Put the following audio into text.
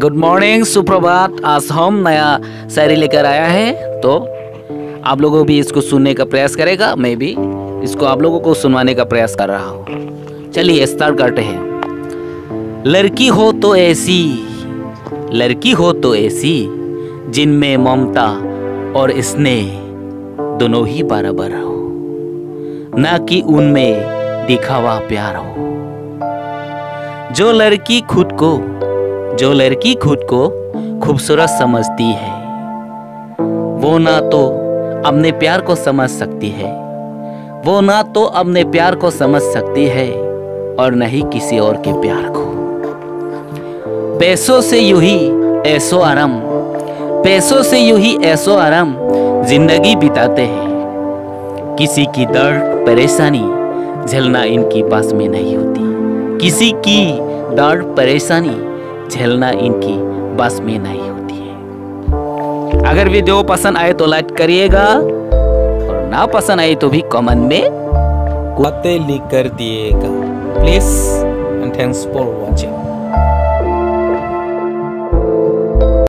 Good morning, सुप्रभात। आज हम नया शायरी लेकर आया है, तो आप लोगों भी इसको सुनने का प्रयास करेगा। मैं भी इसको आप लोगों को सुनवाने का प्रयास कर रहा हूँ। चलिए स्टार्ट करते हैं। लड़की हो तो ऐसी, लड़की हो तो ऐसी, जिनमें ममता और स्नेह दोनों ही बराबर हो, ना कि उनमें दिखावा प्यार हो। जो लड़की खुद को खूबसूरत समझती है, वो ना तो अपने प्यार को समझ सकती है, वो ना तो अपने प्यार को समझ सकती है और न ही किसी और के प्यार को। पैसों से यूं ही ऐशो आराम जिंदगी बिताते हैं। किसी की दर्द परेशानी झेलना इनकी पास में नहीं होती, किसी की दर्द परेशानी झेलना इनकी बस में नहीं होती है। अगर वीडियो पसंद आए तो लाइक करिएगा और ना पसंद आए तो भी कमेंट में बातें लिख कर दिएगा। Please and thanks for watching.